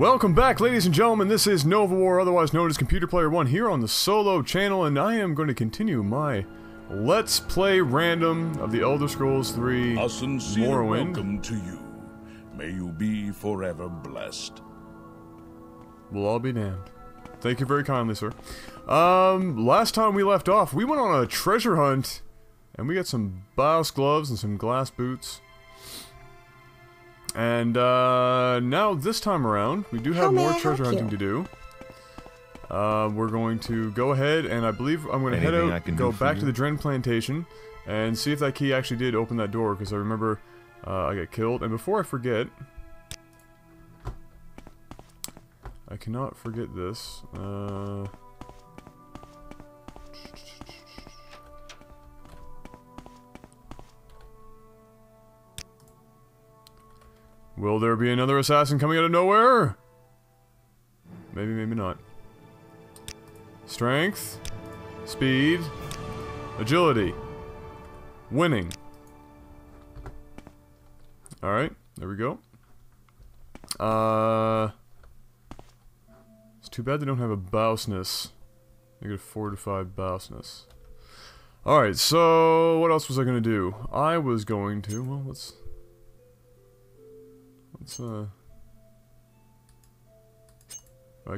Welcome back, ladies and gentlemen. This is Nova War, otherwise known as Computer Player One, here on the Solo channel, and I am going to continue my Let's Play Random of The Elder Scrolls III Morrowind. Welcome to you. May you be forever blessed. We'll all be damned. Thank you very kindly, sir. Last time we left off, we went on a treasure hunt, and we got some Bios gloves and some glass boots. And now this time around, we do have more treasure hunting to do. We're going to go ahead, and I believe I'm going to head out and go back to the Dren Plantation and see if that key actually did open that door, because I remember I got killed. And before I forget, I cannot forget this. Will there be another assassin coming out of nowhere? Maybe, maybe not. Strength, speed, agility, winning. Alright, there we go. It's too bad they don't have a bousness. Negative 4 to 5 bousness. Alright, so what else was I going to do? I was going to, well, let's I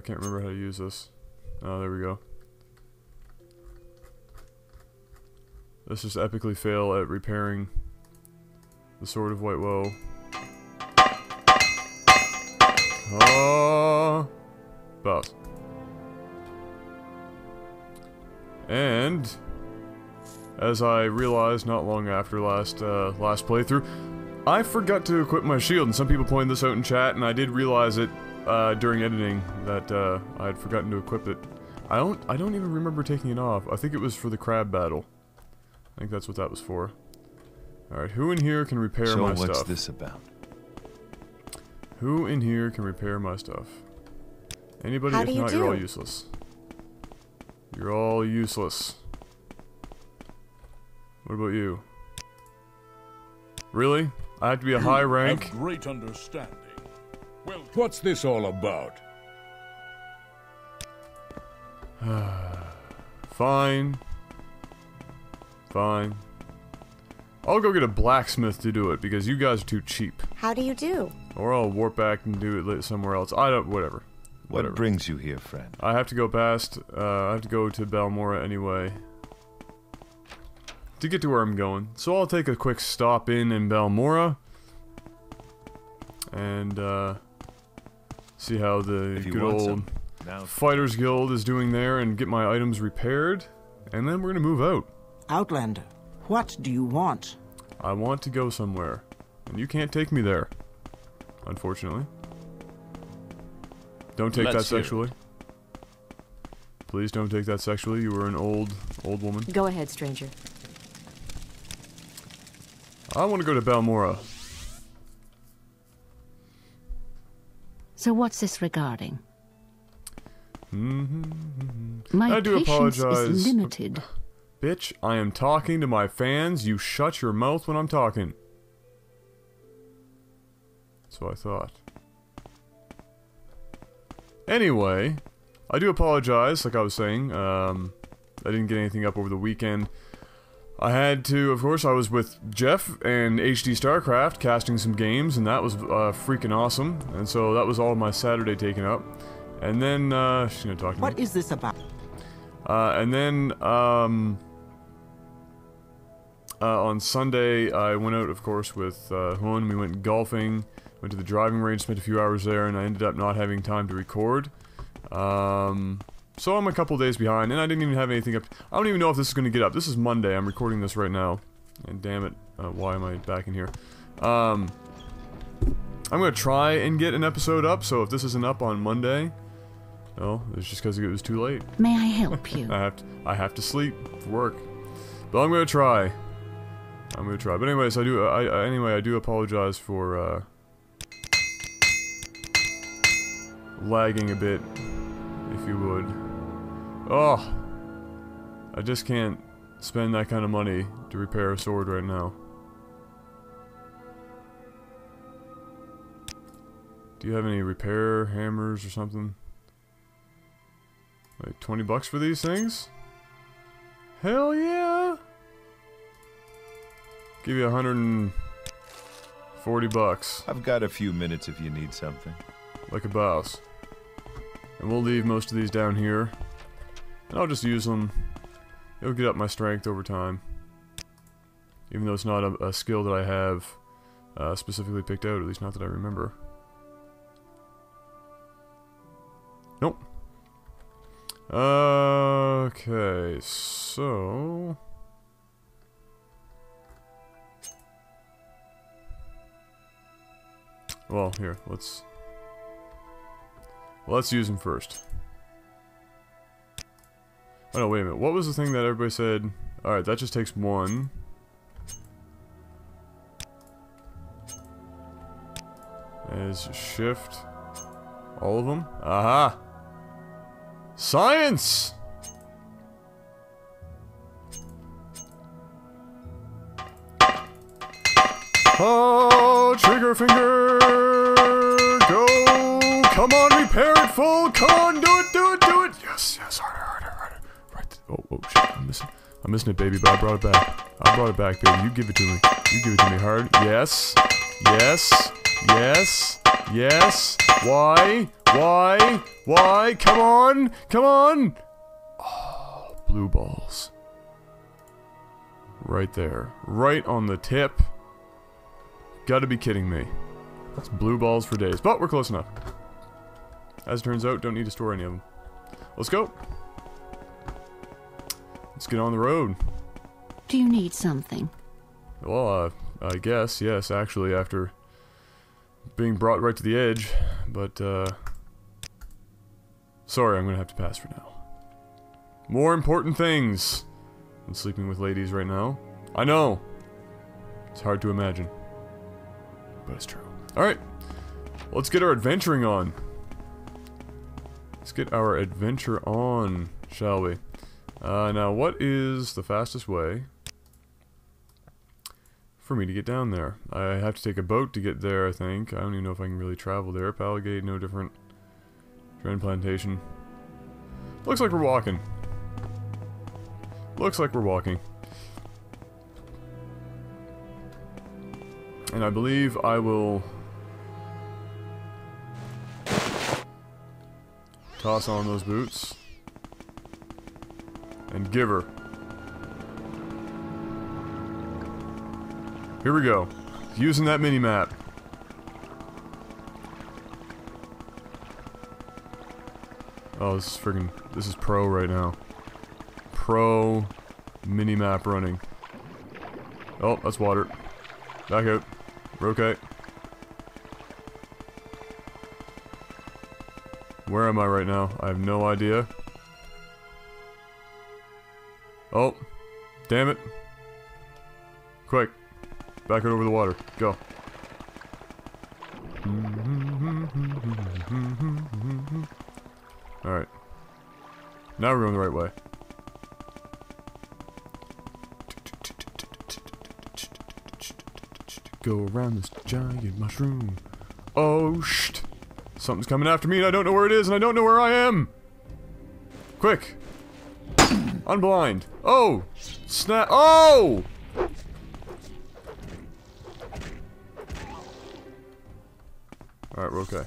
can't remember how to use this. Oh, there we go. Let's just epically fail at repairing the Sword of White Woe. Oh, boss. And as I realized not long after last playthrough, I forgot to equip my shield, and some people pointed this out in chat, and I did realize it during editing that I had forgotten to equip it. I don't even remember taking it off. I think it was for the crab battle. I think that's what that was for. All right, who in here can repair my stuff? So what's this about? Who in here can repair my stuff? Anybody? If not, you're all useless. You're all useless. What about you? Really? I have to be a high rank. Have great understanding. Well, what's this all about? Fine. Fine. I'll go get a blacksmith to do it because you guys are too cheap. How do you do? Or I'll warp back and do it somewhere else. I don't. Whatever. Whatever. What brings you here, friend? I have to go past. I have to go to Balmora anyway. To get to where I'm going, so I'll take a quick stop in Balmora and see how the good old Fighters Guild is doing there and get my items repaired, and then we're gonna move out. Outlander, what do you want? I want to go somewhere, and you can't take me there, unfortunately. Don't take that sexually. Please don't take that sexually. You were an old woman. Go ahead, stranger. I want to go to Balmora. So what's this regarding? My patience is limited. Bitch, I am talking to my fans. You shut your mouth when I'm talking. That's what I thought. Anyway, I do apologize, like I was saying. I didn't get anything up over the weekend. I had to, of course, I was with Jeff and HD StarCraft casting some games, and that was freaking awesome. And so that was all my Saturday taken up. And then, she's gonna talk to me. What is this about? And then, on Sunday, I went out, of course, with Hoon. We went golfing, went to the driving range, spent a few hours there, and I ended up not having time to record. So I'm a couple days behind, and I didn't even have anything up. I don't even know if this is going to get up. This is Monday. I'm recording this right now. And damn it, why am I back in here? I'm going to try and get an episode up, so if this isn't up on Monday... well, it's just because it was too late. May I help you? I have to sleep for work. But I'm going to try. I'm going to try. But anyways, I do apologize for lagging a bit, if you would. Oh, I just can't spend that kind of money to repair a sword right now. Do you have any repair hammers or something? Like 20 bucks for these things? Hell yeah! Give you 140 bucks. I've got a few minutes if you need something. Like a boss. And we'll leave most of these down here. And I'll just use them. It'll get up my strength over time. Even though it's not a skill that I have specifically picked out, at least not that I remember. Nope. Okay, so... Well, here, let's use them first. Oh no, wait a minute. What was the thing that everybody said? Alright, that just takes one. Is shift all of them? Aha! Science! Oh, trigger finger! Go! Come on, repair it full! Come on, do it, do it, do it! Yes, yes, harder, harder, harder. Right. Oh, oh, shit, I'm missing it, baby, but I brought it back. I brought it back, baby. You give it to me. You give it to me hard. Yes. Yes. Yes. Yes. Why? Why? Why? Come on! Come on! Oh, blue balls. Right there. Right on the tip. Gotta be kidding me. That's blue balls for days. But we're close enough. As it turns out, don't need to store any of them. Let's go. Let's get on the road. Do you need something? Well, I guess, yes, actually, after being brought right to the edge, but sorry, I'm gonna have to pass for now. More important things than sleeping with ladies right now. I know it's hard to imagine, but it's true. Alright, let's get our adventuring on. Let's get our adventure on, shall we? Now what is the fastest way for me to get down there? I have to take a boat to get there, I think. I don't even know if I can really travel there. Pelagiad, no different. Dren Plantation. Looks like we're walking. Looks like we're walking. And I believe I will toss on those boots and give her. Here we go. Using that mini-map. Oh, this is friggin'... This is pro right now. Pro mini-map running. Oh, that's water. Back out. We're okay. Where am I right now? I have no idea. Oh. Damn it. Quick. Back out over the water. Go. Alright. Now we're going the right way. Go around this giant mushroom. Oh, shh. Something's coming after me and I don't know where it is and I don't know where I am. Quick. Unblind. Oh. Snap. Oh! Alright, we're okay.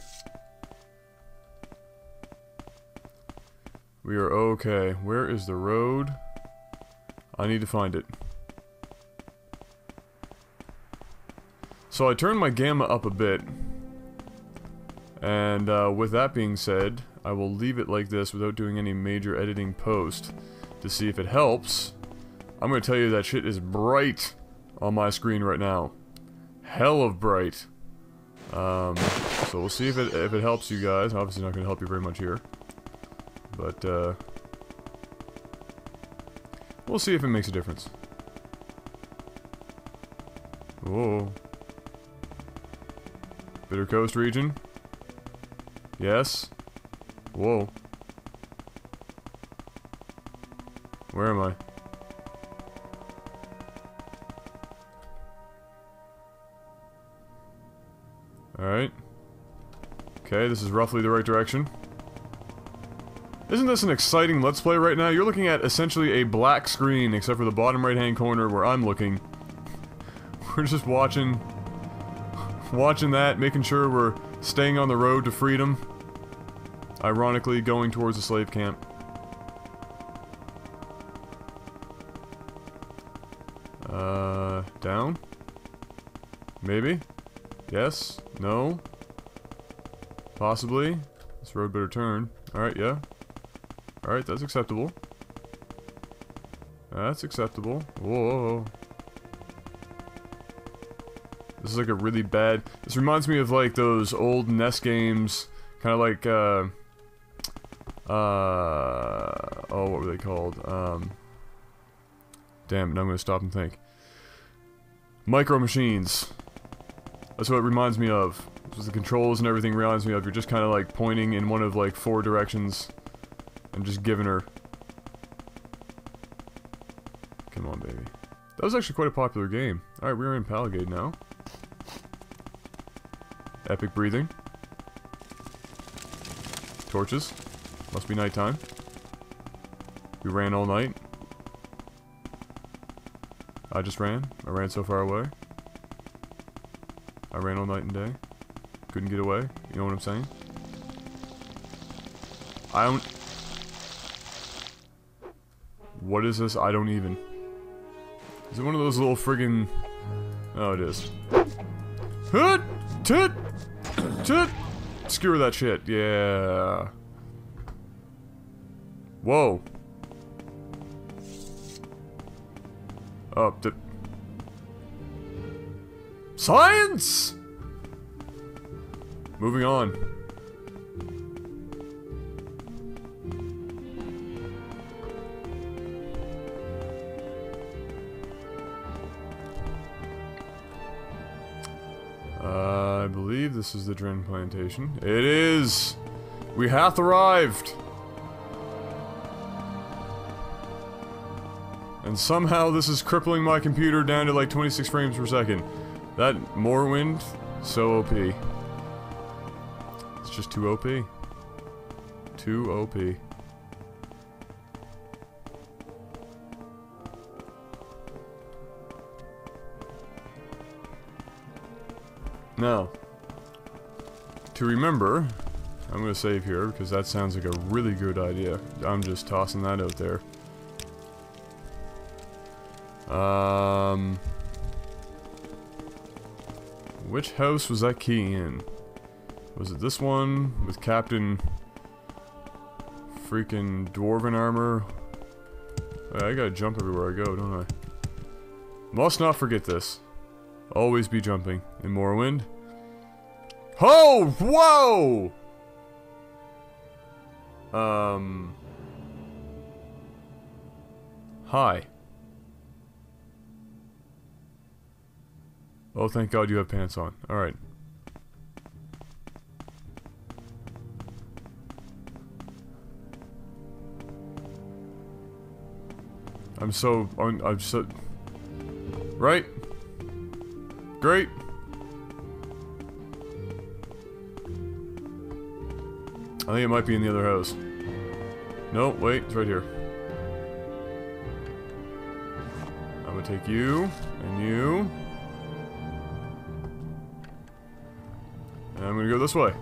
We are okay. Where is the road? I need to find it. So I turned my gamma up a bit. And with that being said, I will leave it like this without doing any major editing post to see if it helps. I'm going to tell you that shit is bright on my screen right now. Hell of bright. So we'll see if it helps you guys. Obviously not gonna help you very much here, but we'll see if it makes a difference. Whoa. Bitter Coast region. Yes. Whoa. Where am I? Alright. Okay, this is roughly the right direction. Isn't this an exciting Let's Play right now? You're looking at essentially a black screen, except for the bottom right-hand corner where I'm looking. We're just watching that, making sure we're staying on the road to freedom. Ironically, going towards the slave camp. Down? Maybe? Yes? No? Possibly? This road better turn. Alright, yeah. Alright, that's acceptable. That's acceptable. Whoa. This is like a really bad... This reminds me of like those old NES games. Kind of like, oh, what were they called? Damn, now I'm gonna stop and think. Micro Machines. That's what it reminds me of. The controls and everything reminds me of. You're just kind of like pointing in one of like four directions and just giving her. Come on, baby. That was actually quite a popular game. Alright, we're in Pelagiad now. Epic breathing. Torches. Must be nighttime. We ran all night. I just ran. I ran so far away. I ran all night and day. Couldn't get away. You know what I'm saying? I don't... What is this? I don't even... Is it one of those little friggin... Oh, it is. Hut! Tut! Tut! Skewer that shit. Yeah. Whoa. Up the... Science! Moving on. I believe this is the Dren Plantation. It is! We hath arrived! And somehow this is crippling my computer down to like 26 frames per second. That Morrowind, so OP. It's just too OP. Too OP. Now, to remember, I'm gonna save here because that sounds like a really good idea. I'm just tossing that out there. Which house was that key in? Was it this one with Captain freaking Dwarven Armor? I gotta jump everywhere I go, don't I? Must not forget this. Always be jumping in Morrowind. Ho! Oh, whoa! Hi. Oh, thank God you have pants on. Alright. I'm so... Right? Great! I think it might be in the other house. No, wait, it's right here. I'm gonna take you, and you... And I'm gonna go this way.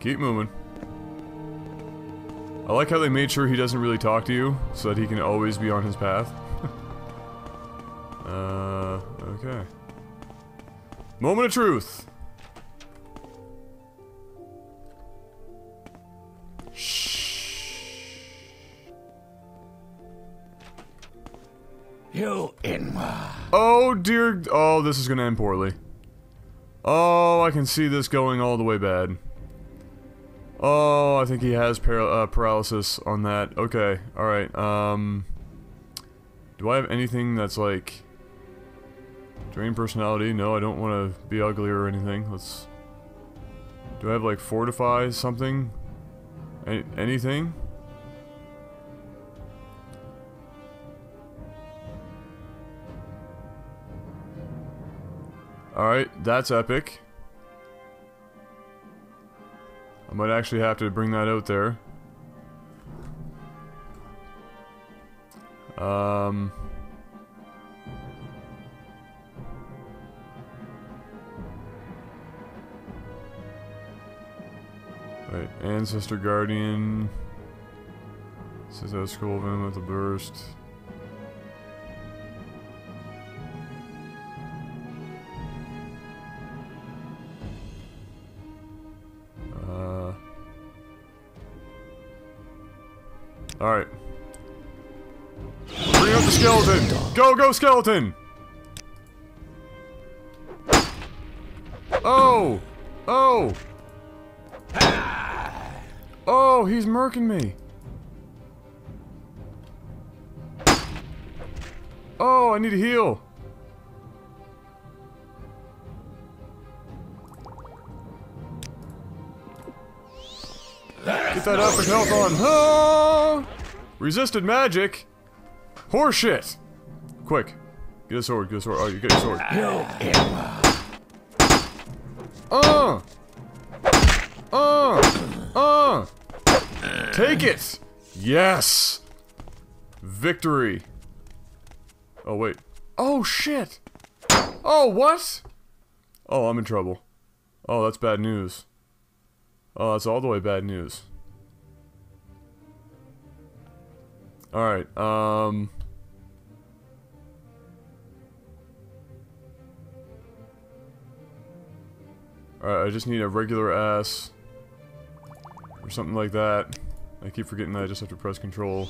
Keep moving. I like how they made sure he doesn't really talk to you, so that he can always be on his path. Okay. Moment of truth! Shh. You Inwa. Oh dear. Oh, this is gonna end poorly. Oh, I can see this going all the way bad. Oh, I think he has paralysis on that. Okay, alright, do I have anything that's like... Drain personality? No, I don't want to be ugly or anything. Let's... Do I have like fortify something? Anything? Alright, that's epic. I might actually have to bring that out there. Right, Ancestor Guardian. This is a scroll venom with a burst. Alright. Bring out the skeleton! Go, go, skeleton! Oh! Oh! Oh, he's murking me! Oh, I need to heal! Get that epic health on! Oh! Resisted magic? Horseshit! Quick. Get a sword, get a sword. Oh, you get your sword. Take it! Yes! Victory! Oh, wait. Oh, shit! Oh, what? Oh, I'm in trouble. Oh, that's bad news. Oh, that's all the way bad news. Alright, Alright, I just need a regular ass. Or something like that. I keep forgetting that I just have to press control.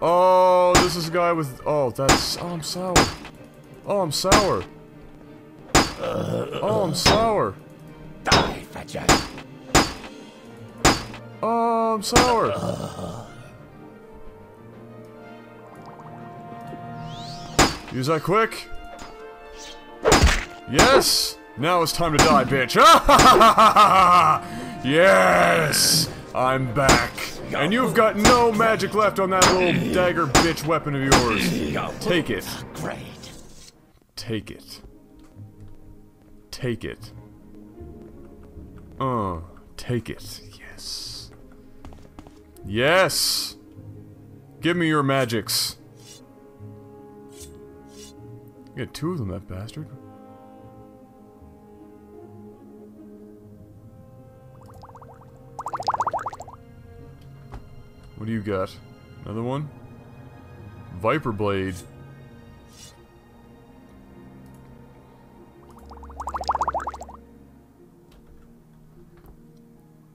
Oh, this is a guy with... Oh, that's... Oh, I'm sour. Oh, I'm sour. Oh, I'm sour. Die, fat jack. Oh, I'm sour. Use that quick. Yes! Now it's time to die, bitch. Yes! I'm back. And you've got no magic left on that little dagger bitch weapon of yours. Take it. Great. Take it. Take it. Take it. Yes. Yes! Give me your magics. You got two of them, that bastard. What do you got? Another one? Viper Blade.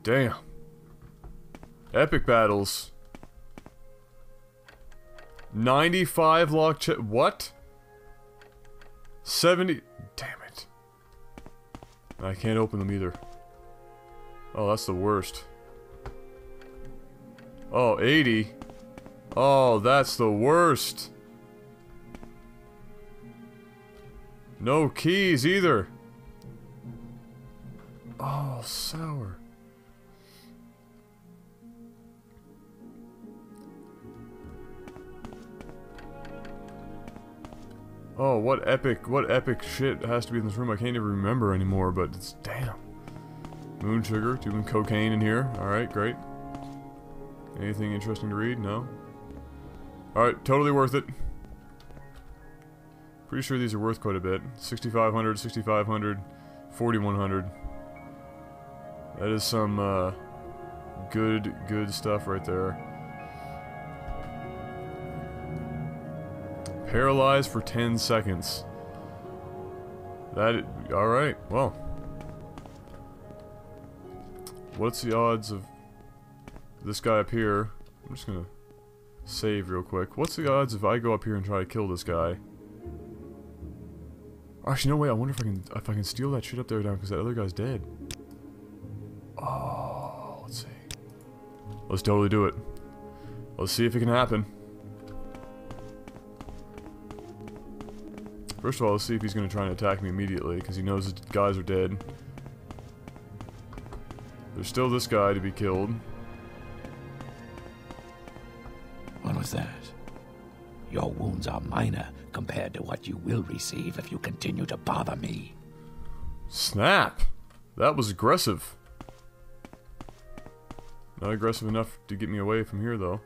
Damn. Epic battles. 95 lock chest. What? 70. Damn it. I can't open them either. Oh, that's the worst. Oh, 80. Oh, that's the worst. No keys either. Oh, sour. Oh, what epic shit has to be in this room? I can't even remember anymore, but it's damn. Moon sugar, doing cocaine in here. Alright, great. Anything interesting to read? No. Alright, totally worth it. Pretty sure these are worth quite a bit. 6,500, 6,500, 4,100. That is some, good stuff right there. Paralyzed for 10 seconds. That... Alright, well. What's the odds of... This guy up here... I'm just gonna... Save real quick. What's the odds if I go up here and try to kill this guy? Actually, no way. I wonder if I can steal that shit up there down because that other guy's dead. Oh... Let's see. Let's totally do it. Let's see if it can happen. First of all, let's see if he's going to try and attack me immediately, because he knows the guys are dead. There's still this guy to be killed. What was that? Your wounds are minor compared to what you will receive if you continue to bother me. Snap! That was aggressive. Not aggressive enough to get me away from here, though.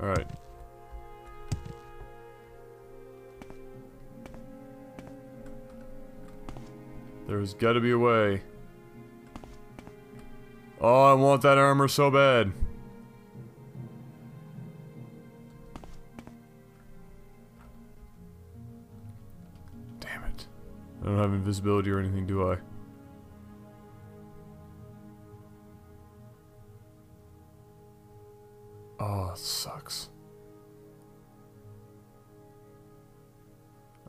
Alright. There's gotta be a way. Oh, I want that armor so bad. Damn it. I don't have invisibility or anything, do I? Oh, that sucks.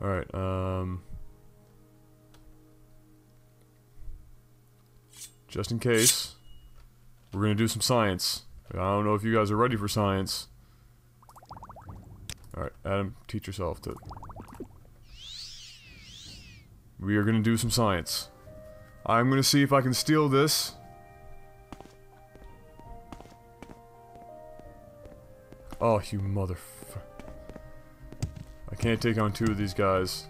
Alright, just in case, we're gonna do some science. I don't know if you guys are ready for science. Alright, Adam, teach yourself to... We are gonna do some science. I'm gonna see if I can steal this. Oh, you motherfucker. I can't take on two of these guys.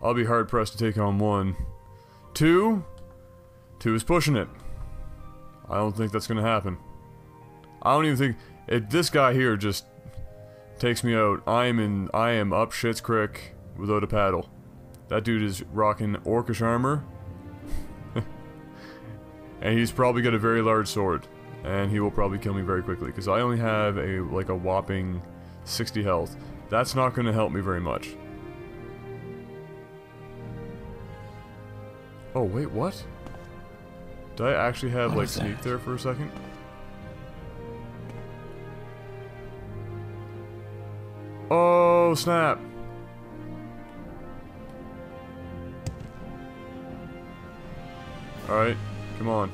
I'll be hard pressed to take on one. Two? Two is pushing it. I don't think that's gonna happen. I don't even think... If this guy here just takes me out, I am up shit's creek without a paddle. That dude is rocking Orcish armor. And he's probably got a very large sword. And he will probably kill me very quickly, because I only have like a whopping 60 health. That's not going to help me very much. Oh, wait, what? Did I actually have, like, sneak there for a second? Oh, snap! Alright, come on.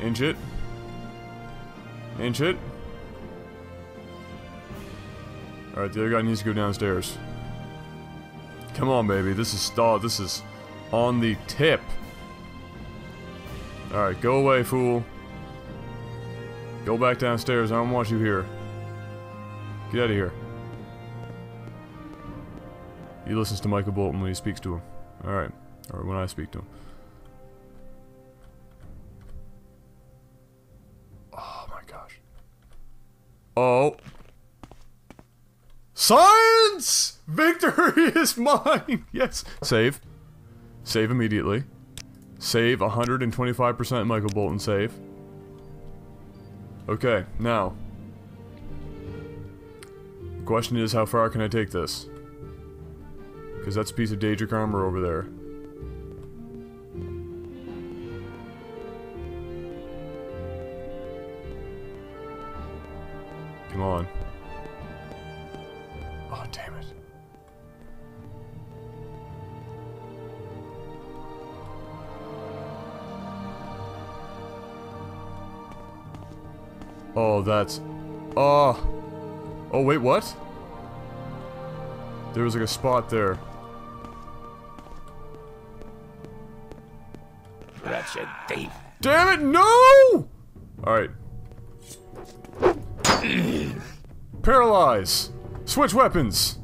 Inch it. Inch it. Alright, the other guy needs to go downstairs. Come on, baby. This is stalled. This is on the tip. Alright, go away, fool. Go back downstairs. I don't want you here. Get out of here. He listens to Michael Bolton when he speaks to him. Alright. Or when I speak to him. Oh. Science! Victory is mine! Yes. Save. Save immediately. Save 125%, Michael Bolton, save. Okay, now. The question is, how far can I take this? Because that's a piece of Daedric armor over there. Come on. Oh, damn it. Oh, that's... Oh! Oh, wait, what? There was like a spot there. Wretched thief. Damn it, no! Alright. Paralyze! Switch weapons!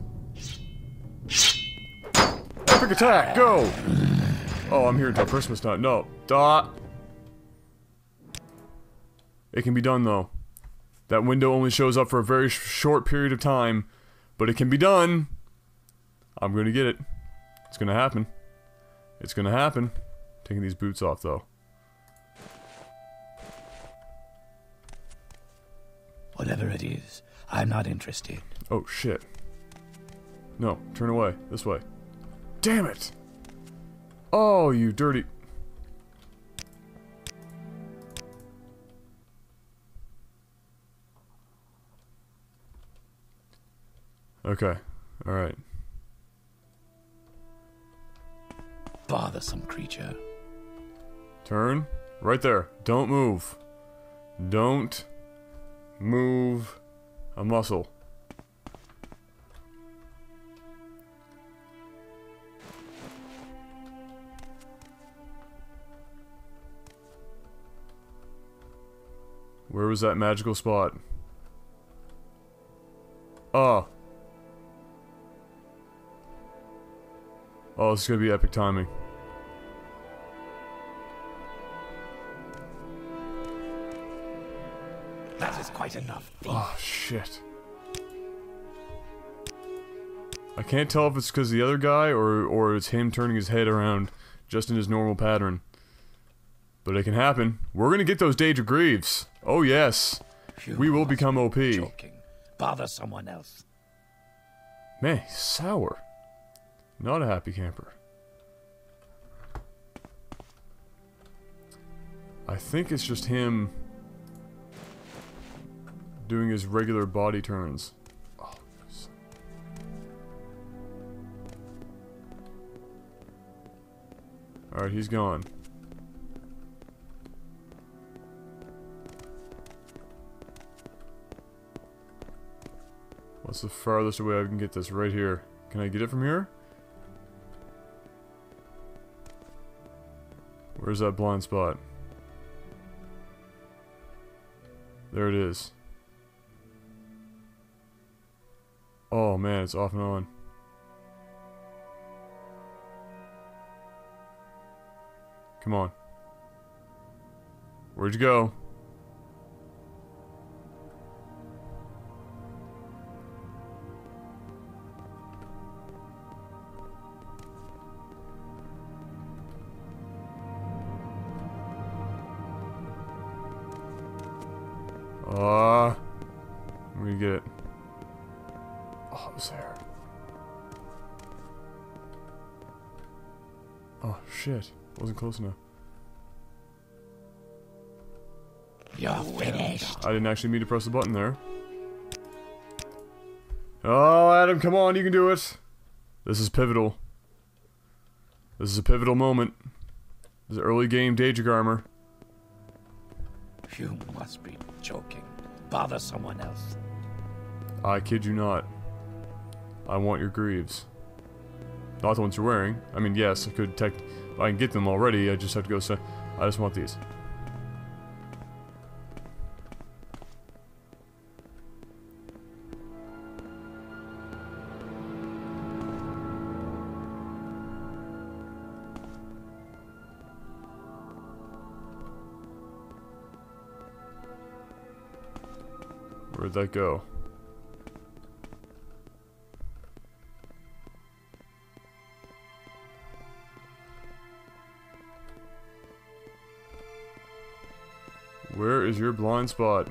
Epic attack, go! Oh, I'm here until Christmas time. No. Dot. It can be done, though. That window only shows up for a very short period of time, but it can be done! I'm gonna get it. It's gonna happen. It's gonna happen. Taking these boots off, though. Whatever it is, I'm not interested. Oh, shit. No, turn away. This way. Damn it! Oh, you dirty... Okay, alright. Bothersome creature. Turn. Right there. Don't move. Don't... move a muscle. Where was that magical spot? Oh. Oh, it's gonna be epic timing. That is quite enough. Oh, shit. I can't tell if it's because the other guy or it's him turning his head around just in his normal pattern. But it can happen. We're gonna get those Daedra Greaves. Oh, yes. We will become OP. Joking. Bother someone else. Man, he's sour. Not a happy camper. I think it's just him doing his regular body turns. Oh, alright, he's gone. What's the farthest away I can get this? Right here. Can I get it from here? Where's that blind spot? There it is. Oh man, it's off and on. Come on. Where'd you go? I'm gonna get it. Oh, it was there. Oh, shit. Wasn't close enough. You're finished. I didn't actually mean to press the button there. Oh, Adam, come on. You can do it. This is pivotal. This is a pivotal moment. This is early game Daedric armor. You must be joking. Bother someone else. I kid you not. I want your greaves. Not the ones you're wearing. I mean, yes, I could I can get them already. I just have to go. I just want these. Where'd that go? Where is your blind spot?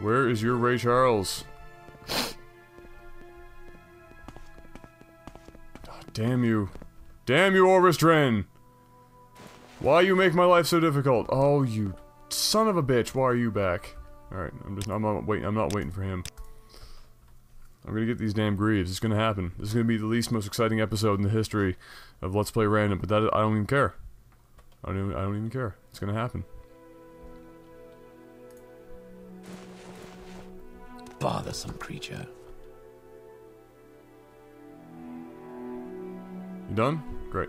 Where is your Ray Charles? God damn you. Damn you, Orvis Dren! Why you make my life so difficult? Oh, you son of a bitch! Why are you back? All right, I'm not waiting for him. I'm gonna get these damn greaves. It's gonna happen. This is gonna be the least most exciting episode in the history of Let's Play Random. But that I don't even care. I don't even care. It's gonna happen. Bothersome creature. You done? Great.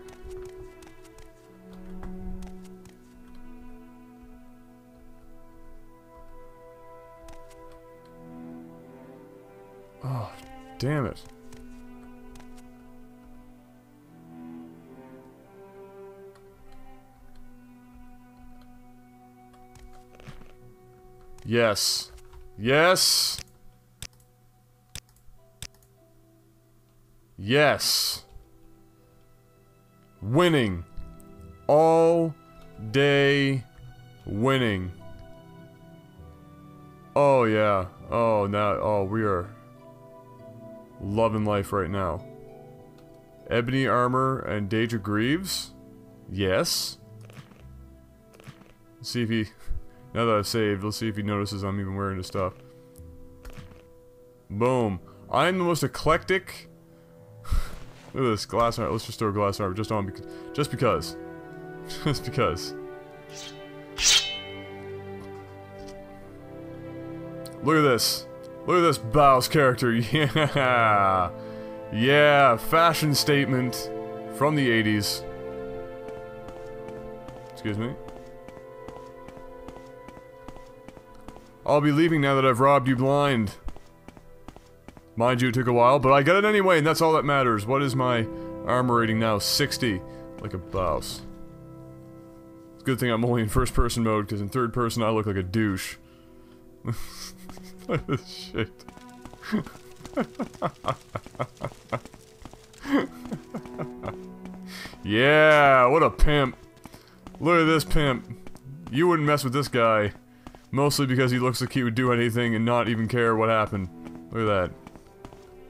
Oh, damn it. Yes. Yes. Yes. Winning. All day winning. Oh, yeah. Oh, now. Oh, we are loving life right now. Ebony Armor and Daedra Greaves? Yes. Let's see if he... Now that I've saved, let's see if he notices I'm even wearing this stuff. Boom. I'm the most eclectic... Look at this, glass armor. Let's just throw glass armor just on... Just because. Just because. Look at this. Look at this Bao's character, yeah! Yeah, fashion statement from the 80s. Excuse me. I'll be leaving now that I've robbed you blind. Mind you, it took a while, but I got it anyway, and that's all that matters. What is my armor rating now? 60. Like a boss. It's a good thing I'm only in first-person mode, because in third-person I look like a douche. Look at this shit. Yeah, what a pimp. Look at this pimp. You wouldn't mess with this guy. Mostly because he looks like he would do anything and not even care what happened. Look at that.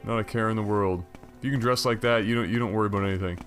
Not a care in the world. If you can dress like that, you don't worry about anything.